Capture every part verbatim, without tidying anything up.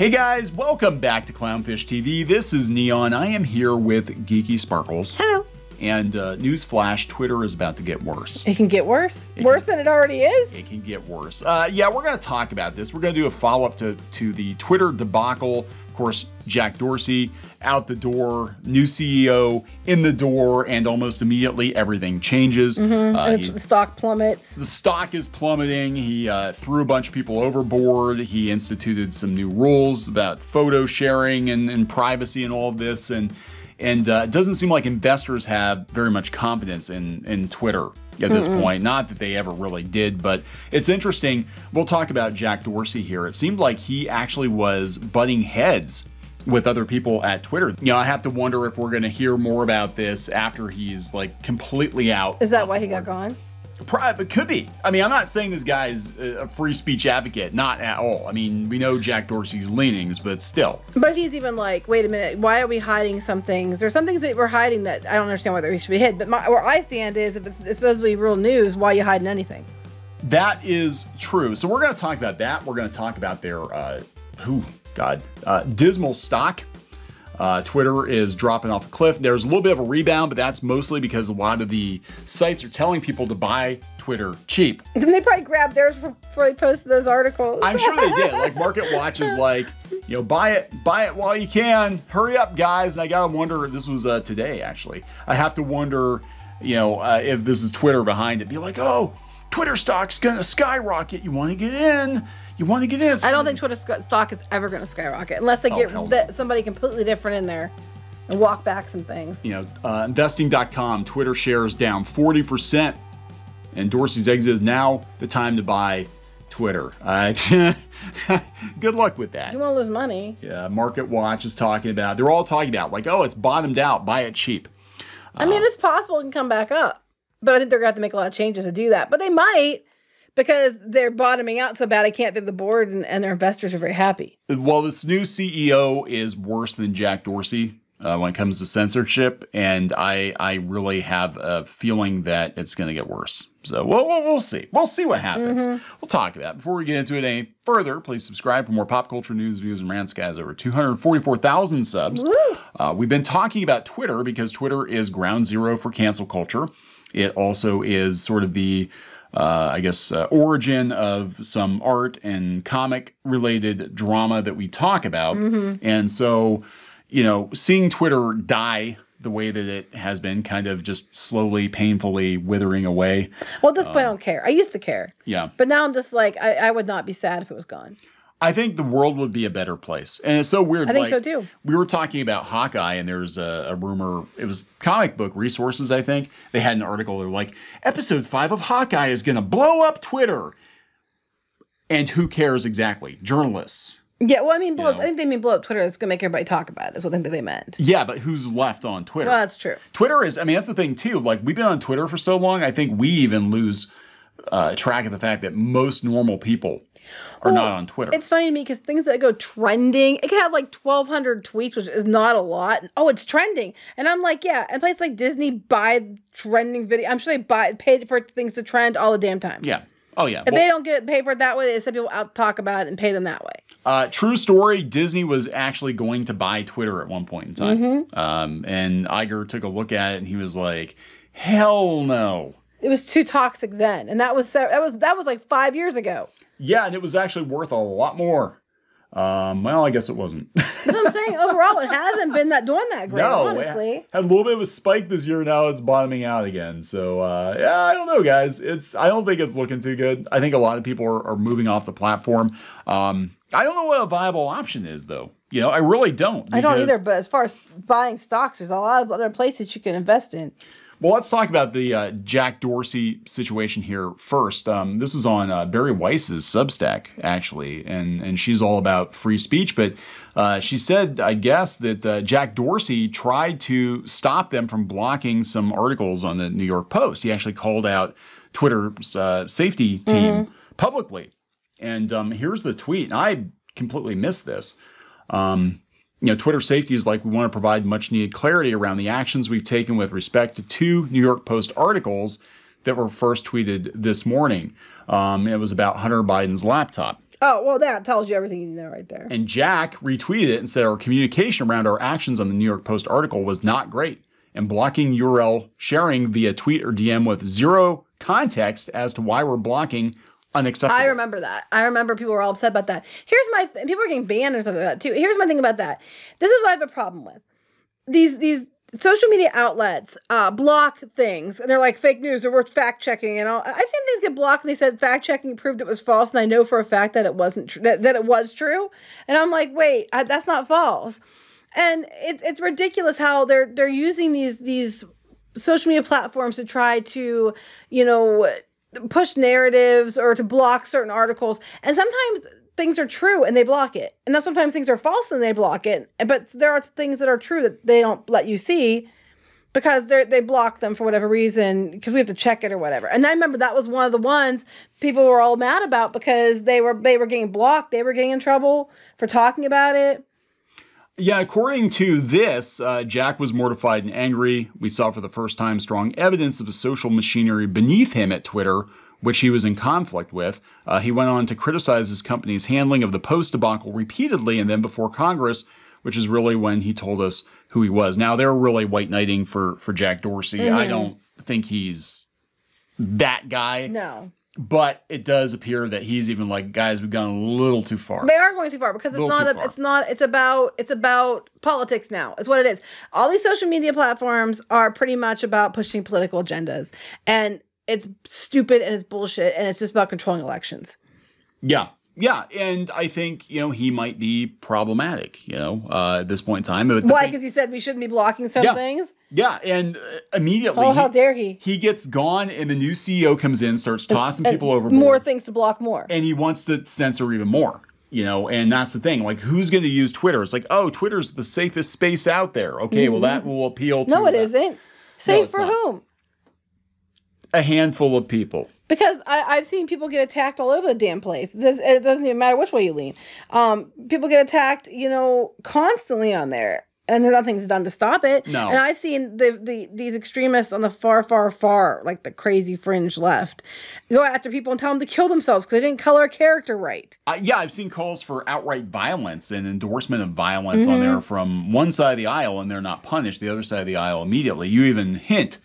Hey guys, welcome back to Clownfish T V. This is Neon. I am here with Geeky Sparkles. Hello. And uh, newsflash, Twitter is about to get worse. It can get worse? It worse can, than it already is? It can get worse. Uh, yeah, we're going to talk about this. We're going to do a follow-up to, to the Twitter debacle. Of course, Jack Dorsey out the door, new C E O in the door, and almost immediately everything changes. Mm-hmm. uh, he, the stock plummets. The stock is plummeting. He uh, threw a bunch of people overboard. He instituted some new rules about photo sharing and, and privacy and all of this. And And uh, it doesn't seem like investors have very much confidence in, in Twitter at this Mm-mm. point. Not that they ever really did, but it's interesting. We'll talk about Jack Dorsey here. It seemed like he actually was butting heads with other people at Twitter. You know, I have to wonder if we're going to hear more about this after he's like completely out. Is that why he got gone? Probably, could be. I mean, I'm not saying this guy's a free speech advocate, not at all. I mean, we know Jack Dorsey's leanings, but still. But he's even like, wait a minute, why are we hiding some things? There's some things that we're hiding that I don't understand why we should be hid. But my, where I stand is, if it's, it's supposed to be real news, why are you hiding anything? That is true. So we're going to talk about that. We're going to talk about their, uh, oh God, uh, dismal stock. Uh, Twitter is dropping off a cliff. There's a little bit of a rebound, but that's mostly because a lot of the sites are telling people to buy Twitter cheap. Then they probably grabbed theirs before they posted those articles. I'm sure they did. Like Market Watch is like, you know, buy it, buy it while you can. Hurry up, guys. And I gotta wonder. This was uh, today, actually. I have to wonder, you know, uh, if this is Twitter behind it. Be like, oh, Twitter stock's gonna skyrocket. You want to get in? You want to get in? I don't think Twitter stock is ever going to skyrocket unless they get oh, that somebody completely different in there and walk back some things. You know, uh, investing dot com, Twitter shares down forty percent, and Dorsey's exit is now the time to buy Twitter. Uh, good luck with that. You want to lose money? Yeah. Market Watch is talking about. They're all talking about like, oh, it's bottomed out. Buy it cheap. I um, mean, it's possible it can come back up. But I think they're going to have to make a lot of changes to do that. But they might, because they're bottoming out so bad I can't think the board and, and their investors are very happy. Well, this new C E O is worse than Jack Dorsey uh, when it comes to censorship. And I I really have a feeling that it's going to get worse. So we'll, we'll, we'll see. We'll see what happens. Mm-hmm. We'll talk about it. Before we get into it any further, please subscribe for more pop culture news, views, and rants. Guys, over two hundred forty-four thousand subs. Uh, we've been talking about Twitter because Twitter is ground zero for cancel culture. It also is sort of the, uh, I guess, uh, origin of some art and comic-related drama that we talk about. Mm-hmm. And so, you know, seeing Twitter die the way that it has been, kind of just slowly, painfully withering away. Well, at this um, point, I don't care. I used to care. Yeah. But now I'm just like, I, I would not be sad if it was gone. I think the world would be a better place. And it's so weird. I think like, so too. We were talking about Hawkeye, and there was a, a rumor. It was Comic Book Resources, I think. They had an article. They were like, episode five of Hawkeye is going to blow up Twitter. And who cares exactly? Journalists. Yeah, well, I mean, blow up, I think they mean blow up Twitter. It's going to make everybody talk about it is what they meant. Yeah, but who's left on Twitter? Well, that's true. Twitter is, I mean, that's the thing too. Like, we've been on Twitter for so long, I think we even lose uh, track of the fact that most normal people Or well, not on Twitter. It's funny to me because things that go trending, it can have like twelve hundred tweets, which is not a lot. Oh, it's trending. And I'm like, yeah. And places like Disney buy trending video. I'm sure they buy paid for things to trend all the damn time. Yeah. Oh, yeah. If well, they don't get paid for it that way, they send people out to talk about it and pay them that way. Uh, true story, Disney was actually going to buy Twitter at one point in time. Mm-hmm. um, and Iger took a look at it and he was like, hell no. It was too toxic then. And that was that was that was like five years ago. Yeah, and it was actually worth a lot more. Um, well, I guess it wasn't. That's what I'm saying. Overall, it hasn't been that doing that great, no, honestly. It had a little bit of a spike this year. Now it's bottoming out again. So, uh, yeah, I don't know, guys. It's I don't think it's looking too good. I think a lot of people are, are moving off the platform. Um, I don't know what a viable option is, though. You know, I really don't. I don't either, but as far as buying stocks, there's a lot of other places you can invest in. Well, let's talk about the uh, Jack Dorsey situation here first. Um, this is on uh, Barry Weiss's Substack, actually, and, and she's all about free speech. But uh, she said, I guess, that uh, Jack Dorsey tried to stop them from blocking some articles on the New York Post. He actually called out Twitter's uh, safety team mm-hmm. publicly. And um, here's the tweet. And I completely missed this. Um You know, Twitter safety is like, we want to provide much needed clarity around the actions we've taken with respect to two New York Post articles that were first tweeted this morning. Um, it was about Hunter Biden's laptop. Oh, well, that tells you everything you know right there. And Jack retweeted it and said our communication around our actions on the New York Post article was not great, and blocking U R L sharing via tweet or D M with zero context as to why we're blocking unacceptable. I remember that. I remember people were all upset about that. Here's my th people are getting banned or something like that too. Here's my thing about that. This is what I have a problem with. These these social media outlets uh, block things, and they're like fake news, or we're fact checking and all. I've seen things get blocked, and they said fact checking proved it was false, and I know for a fact that it wasn't tr that that it was true. And I'm like, wait, I, that's not false. And it, it's ridiculous how they're they're using these these social media platforms to try to, you know, push narratives or to block certain articles. And sometimes things are true and they block it. And then sometimes things are false and they block it. But there are things that are true that they don't let you see because they they block them for whatever reason, because we have to check it or whatever. And I remember that was one of the ones people were all mad about because they were they were getting blocked. They were getting in trouble for talking about it. Yeah, according to this, uh, Jack was mortified and angry. We saw for the first time strong evidence of the social machinery beneath him at Twitter, which he was in conflict with. Uh, he went on to criticize his company's handling of the Post debacle repeatedly, and then before Congress, which is really when he told us who he was. Now, they're really white knighting for, for Jack Dorsey. Mm-hmm. I don't think he's that guy. No. But it does appear that he's even like, guys, we've gone a little too far. They are going too far because it's not a, it's not it's about it's about politics now. It's what it is. All these social media platforms are pretty much about pushing political agendas, and it's stupid and it's bullshit, and it's just about controlling elections. Yeah, yeah, and I think, you know, he might be problematic, you know, uh, at this point in time. Why? Because he said we shouldn't be blocking some yeah. things. Yeah, and immediately, oh, how he, dare he? He gets gone, and the new C E O comes in, starts tossing and, people over more things to block more, and he wants to censor even more. You know, and that's the thing. Like, who's going to use Twitter? It's like, oh, Twitter's the safest space out there. Okay, mm-hmm. well, that will appeal to. No, it that. isn't safe no, for not. whom? A handful of people. Because I, I've seen people get attacked all over the damn place. This, it doesn't even matter which way you lean. Um, people get attacked, you know, constantly on there. And nothing's done to stop it. No. And I've seen the, the these extremists on the far, far, far, like the crazy fringe left, go after people and tell them to kill themselves because they didn't color a character right. Uh, yeah, I've seen calls for outright violence and endorsement of violence mm-hmm. on there from one side of the aisle, and they're not punished. The other side of the aisle immediately. You even hint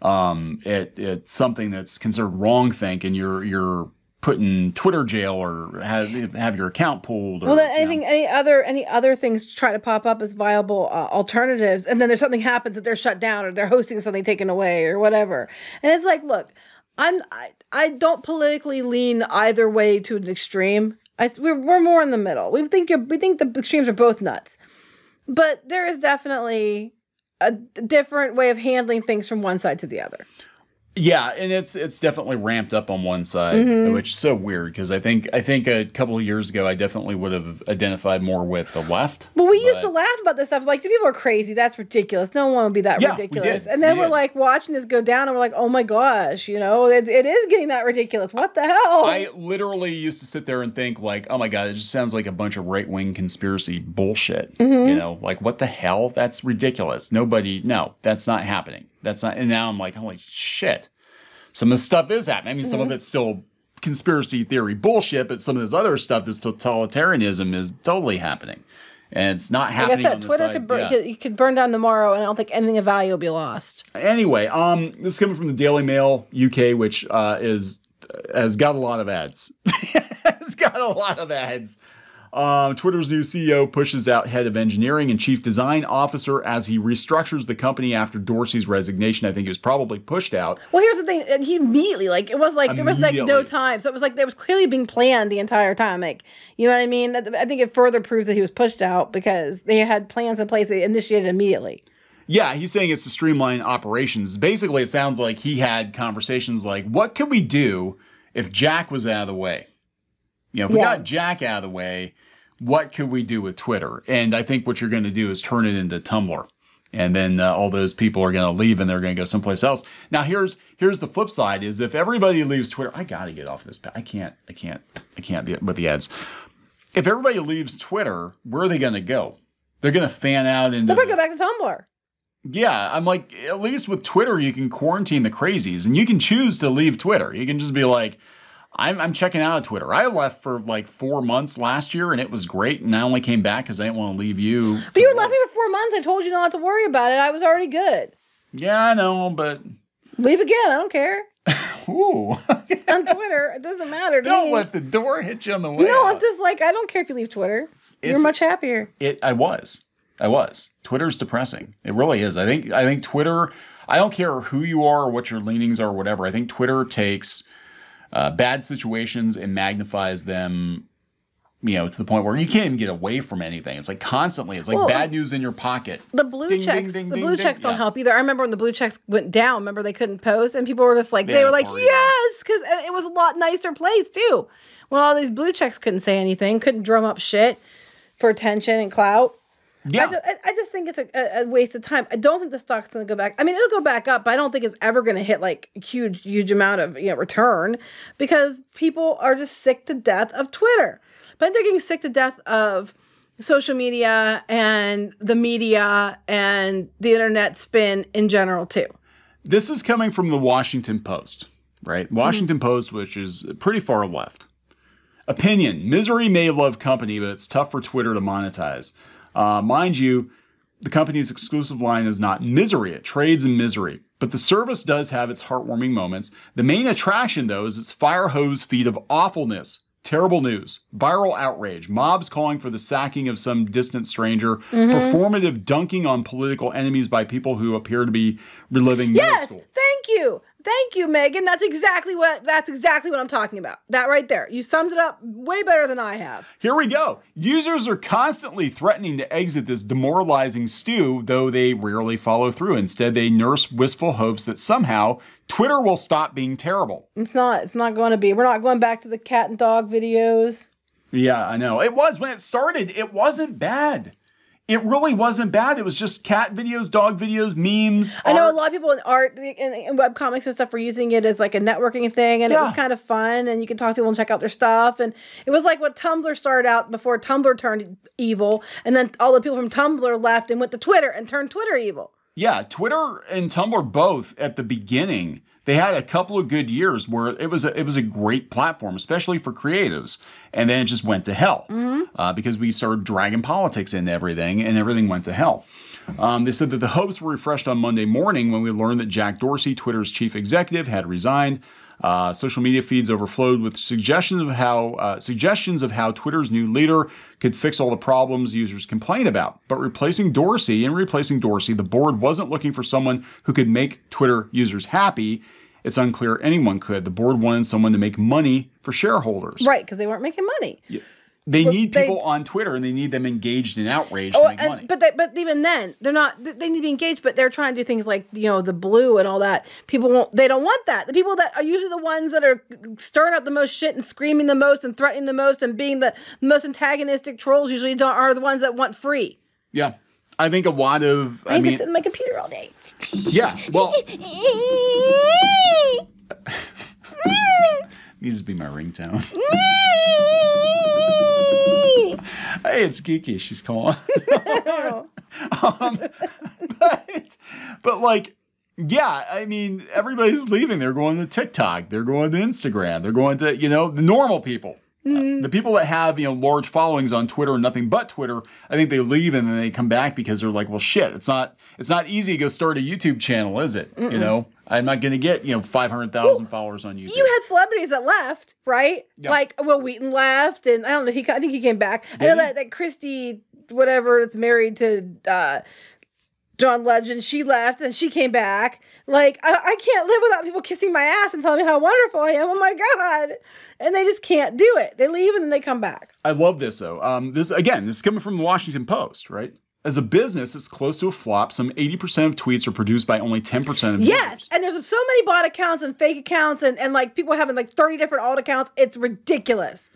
um, at, at something that's considered wrong think, and you're you're put in Twitter jail or have have your account pulled. Or, well, then anything, you know. any other any other things try to pop up as viable uh, alternatives, and then there's something happens that they're shut down or they're hosting something taken away or whatever. And it's like, look, I'm I, I don't politically lean either way to an extreme. I we're, we're more in the middle. We think you're, we think the extremes are both nuts, but there is definitely a different way of handling things from one side to the other. Yeah, and it's it's definitely ramped up on one side, mm-hmm. which is so weird because I think I think a couple of years ago I definitely would have identified more with the left. Well, we but... used to laugh about this stuff, like the people are crazy. That's ridiculous. No one would be that yeah, ridiculous. And then we we're did. like watching this go down, and we're like, oh my gosh, you know, it, it is getting that ridiculous. What the hell? I literally used to sit there and think like, oh my god, it just sounds like a bunch of right wing conspiracy bullshit. Mm-hmm. You know, like what the hell? That's ridiculous. Nobody, no, that's not happening. That's not, and now I'm like, holy shit. Some of the stuff is happening. I mean, mm-hmm. some of it's still conspiracy theory bullshit, but some of this other stuff, this totalitarianism, is totally happening. And it's not happening. Like I said, on Twitter could burn, yeah. could, could burn down tomorrow, and I don't think anything of value will be lost. Anyway, um, this is coming from the Daily Mail U K, which uh, is has got a lot of ads. It's got a lot of ads. Um, Twitter's new C E O pushes out head of engineering and chief design officer as he restructures the company after Dorsey's resignation. I think he was probably pushed out. Well, here's the thing. He immediately, like, it was like, there was like no time. So it was like, there was clearly being planned the entire time. Like, you know what I mean? I think it further proves that he was pushed out because they had plans in place. They initiated immediately. Yeah, he's saying it's to streamline operations. Basically, it sounds like he had conversations like, what could we do if Jack was out of the way? You know, if we yeah. got Jack out of the way, what could we do with Twitter? And I think what you're going to do is turn it into Tumblr. And then uh, all those people are going to leave and they're going to go someplace else. Now, here's here's the flip side is if everybody leaves Twitter, I got to get off this. I can't, I can't, I can't with the ads. If everybody leaves Twitter, where are they going to go? They're going to fan out into. They're going to go back to Tumblr. Yeah, I'm like, at least with Twitter, you can quarantine the crazies and you can choose to leave Twitter. You can just be like, I'm, I'm checking out of Twitter. I left for like four months last year, and it was great. And I only came back because I didn't want to leave you. But you left me for four months. I told you not to worry about it. I was already good. Yeah, I know, but leave again. I don't care. Ooh. On Twitter, it doesn't matter. To don't me. Let the door hit you on the way. No, I'm just like, I don't care if you leave Twitter. It's, You're much happier. It. I was. I was. Twitter's depressing. It really is. I think. I think Twitter. I don't care who you are or what your leanings are or whatever. I think Twitter takes uh, bad situations and magnifies them, you know, to the point where you can't even get away from anything. It's like constantly, it's like well, bad news in your pocket. The blue ding, checks, ding, ding, the blue ding, checks ding. don't yeah. help either. I remember when the blue checks went down, remember they couldn't post and people were just like, they, they were like, yes, because it was a lot nicer place too. When all these blue checks couldn't say anything, couldn't drum up shit for attention and clout. Yeah. I, just, I just think it's a, a waste of time. I don't think the stock's going to go back. I mean, it'll go back up, but I don't think it's ever going to hit like huge, huge amount of you know return because people are just sick to death of Twitter. But they're getting sick to death of social media and the media and the internet spin in general too. This is coming from the Washington Post, right? Washington mm-hmm. Post, which is pretty far left. Opinion, misery may love company, but it's tough for Twitter to monetize. Uh, mind you, the company's exclusive line is not misery. It trades in misery. But the service does have its heartwarming moments. The main attraction, though, is its fire hose feed of awfulness. Terrible news, viral outrage, mobs calling for the sacking of some distant stranger, mm-hmm. performative dunking on political enemies by people who appear to be reliving yes, middle school. Thank you. Thank you, Megan. That's exactly what that's exactly what I'm talking about. That right there. You summed it up way better than I have. Here we go. Users are constantly threatening to exit this demoralizing stew, though they rarely follow through. Instead, they nurse wistful hopes that somehow Twitter will stop being terrible. It's not. It's not going to be. We're not going back to the cat and dog videos. Yeah, I know. It was when it started. It wasn't bad. It really wasn't bad. It was just cat videos, dog videos, memes. I art. know a lot of people in art and, and web comics and stuff were using it as like a networking thing, and yeah. it was kind of fun. And you could talk to people and check out their stuff. And it was like what Tumblr started out before Tumblr turned evil, and then all the people from Tumblr left and went to Twitter and turned Twitter evil. Yeah, Twitter and Tumblr both at the beginning, they had a couple of good years where it was a, it was a great platform, especially for creatives. And then it just went to hell mm-hmm. uh, because we started dragging politics into everything and everything went to hell. Um, they said that the hopes were refreshed on Monday morning when we learned that Jack Dorsey, Twitter's chief executive, had resigned. Uh, social media feeds overflowed with suggestions of how uh, suggestions of how Twitter's new leader could fix all the problems users complain about. But replacing Dorsey and replacing Dorsey, the board wasn't looking for someone who could make Twitter users happy. It's unclear anyone could. The board wanted someone to make money for shareholders. Right, because they weren't making money. Yeah. They well, need people they, on Twitter, and they need them engaged in outrage oh, to make and, money. But they, but even then, they're not. They need to engage, but they're trying to do things like you know the blue and all that. People won't. They don't want that. The people that are usually the ones that are stirring up the most shit and screaming the most and threatening the most and being the most antagonistic trolls usually don't, are the ones that want free. Yeah, I think a lot of. I, I mean, can sit on my computer all day. Yeah. Well. Needs to be my ringtone. Hey, it's Geeky. She's calling. um, but, but like, yeah, I mean, everybody's leaving. They're going to TikTok. They're going to Instagram. They're going to, you know, the normal people. Mm-hmm. uh, the people that have, you know, large followings on Twitter and nothing but Twitter, I think they leave and then they come back because they're like, well, shit, it's not, it's not easy to go start a YouTube channel, is it? Mm-mm. You know? I'm not going to get, you know, five hundred thousand well, followers on YouTube. You had celebrities that left, right? Yep. Like Wil Wheaton left, and I don't know. He, I think he came back. Did I know he? that that Christy, whatever, that's married to uh, John Legend, she left, and she came back. Like, I, I can't live without people kissing my ass and telling me how wonderful I am. Oh, my God. And they just can't do it. They leave, and then they come back. I love this, though. Um, this Again, this is coming from the Washington Post, right? As a business, it's close to a flop. Some eighty percent of tweets are produced by only ten percent of users. Yes, and there's so many bot accounts and fake accounts and, and like people having like thirty different alt accounts. It's ridiculous.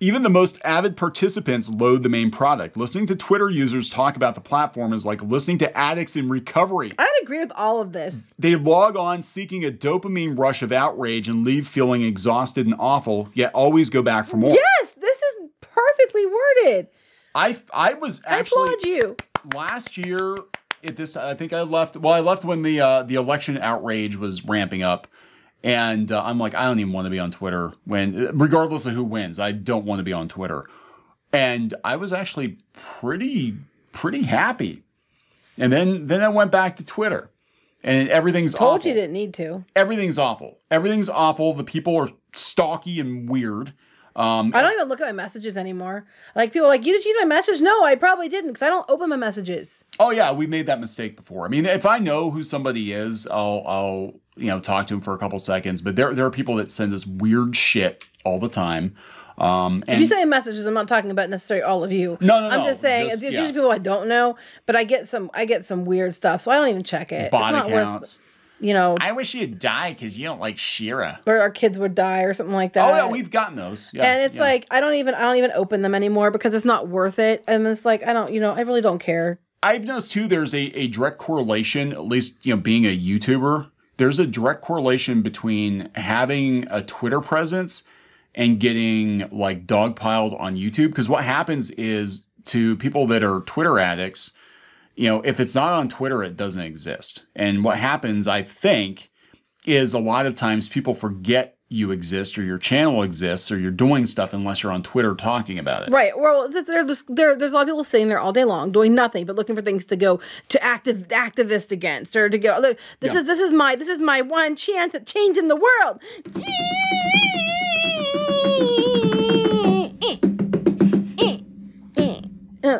Even the most avid participants loathe the main product. Listening to Twitter users talk about the platform is like listening to addicts in recovery. I would agree with all of this. They log on seeking a dopamine rush of outrage and leave feeling exhausted and awful, yet always go back for more. Yes, this is perfectly worded. I, I was actually... I applaud you. Last year at this time, I think I left, well, I left when the uh, the election outrage was ramping up. And uh, I'm like, I don't even want to be on Twitter. When, regardless of who wins, I don't want to be on Twitter. And I was actually pretty, pretty happy. And then, then I went back to Twitter, and everything's awful. Told you didn't need to. Everything's awful. Everything's awful. The people are stalky and weird. Um, I don't even look at my messages anymore. Like, people are like, you did use my message? No, I probably didn't, because I don't open my messages. Oh yeah, we made that mistake before. I mean, if I know who somebody is, I'll, I'll you know, talk to them for a couple seconds. But there, there are people that send us weird shit all the time. Um, and if you send messages, I'm not talking about necessarily all of you. No, no, I'm no. I'm just saying just, it's usually yeah. people I don't know. But I get some, I get some weird stuff, so I don't even check it. Bot it's not accounts. Worth, You know, I wish you'd die because you don't like She-Ra, or our kids would die, or something like that. Oh yeah, we've gotten those. Yeah, and it's yeah. like I don't even I don't even open them anymore because it's not worth it. And it's like I don't, you know, I really don't care. I've noticed too. There's a a direct correlation, at least you know, being a YouTuber. There's a direct correlation between having a Twitter presence and getting like dogpiled on YouTube. Because what happens is to people that are Twitter addicts. You know, if it's not on Twitter, it doesn't exist. And what happens, I think, is a lot of times people forget you exist or your channel exists or you're doing stuff unless you're on Twitter talking about it. Right. Well, they're just, they're, there's a lot of people sitting there all day long doing nothing but looking for things to go to active activist against or to go. Look, this yeah. is this is my this is my one chance at changing the world.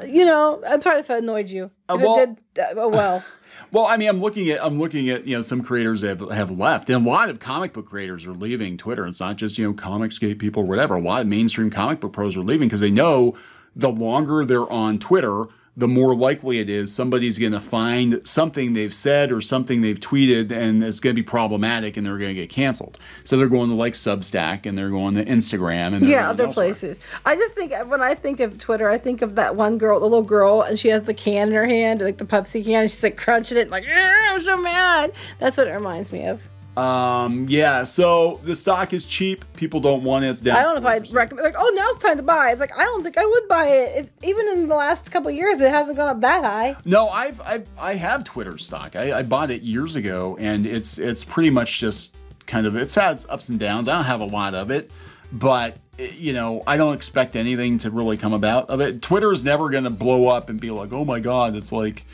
You know, I'm sorry if I annoyed you. If uh, well, it did, uh, oh well. Well, I mean, I'm looking at I'm looking at you know some creators have have left, and a lot of comic book creators are leaving Twitter. It's not just you know Comicscape people, or whatever. A lot of mainstream comic book pros are leaving because they know the longer they're on Twitter, the more likely it is somebody's going to find something they've said or something they've tweeted, and it's going to be problematic, and they're going to get canceled. So they're going to like Substack, and they're going to Instagram, and yeah, other elsewhere. places. I just think when I think of Twitter, I think of that one girl, the little girl, and she has the can in her hand, like the Pepsi can, and she's like crunching it, like I'm so mad. That's what it reminds me of. Um, yeah, so the stock is cheap. People don't want it. It's down. I don't know if I'd recommend, like, oh, now it's time to buy. It's like, I don't think I would buy it. It even in the last couple of years, it hasn't gone up that high. No, I've, I've, I have Twitter stock. I, I bought it years ago, and it's, it's pretty much just kind of, it's had its ups and downs. I don't have a lot of it, but you know, I don't expect anything to really come about of it. Twitter is never going to blow up and be like, oh my God, it's like,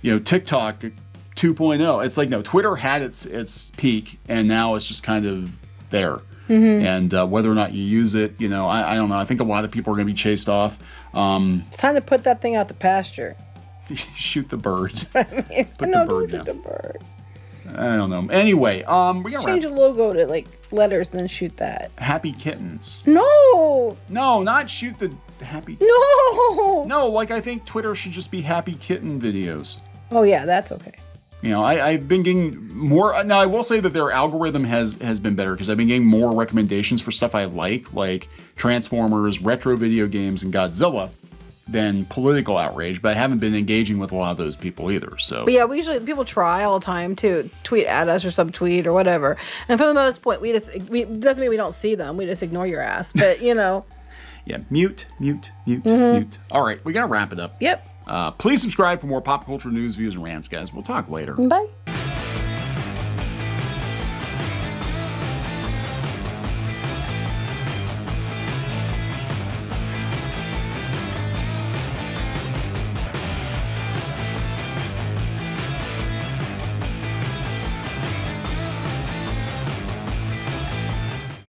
you know, TikTok two point oh. It's like, no, Twitter had its its peak, and now it's just kind of there. Mm-hmm. And uh, whether or not you use it, you know, I, I don't know. I think a lot of people are going to be chased off. Um, it's time to put that thing out to pasture. Shoot the bird. I mean, put no, the bird down. The bird. I don't know. Anyway, um, we're gonna change the logo to like letters, and then shoot that. Happy kittens. No. No, not shoot the happy. No. No, like I think Twitter should just be happy kitten videos. Oh yeah, that's okay. You know, I, I've been getting more. Now, I will say that their algorithm has has been better because I've been getting more recommendations for stuff I like, like Transformers, retro video games, and Godzilla, than political outrage. But I haven't been engaging with a lot of those people either. So, but yeah, we usually people try all the time to tweet at us or subtweet or whatever. And for the most part, we just we doesn't mean we don't see them. We just ignore your ass. But you know, yeah, mute, mute, mute, mm-hmm. mute. All right, we gotta wrap it up. Yep. Uh, please subscribe for more pop culture news, views, and rants, guys. We'll talk later. Bye.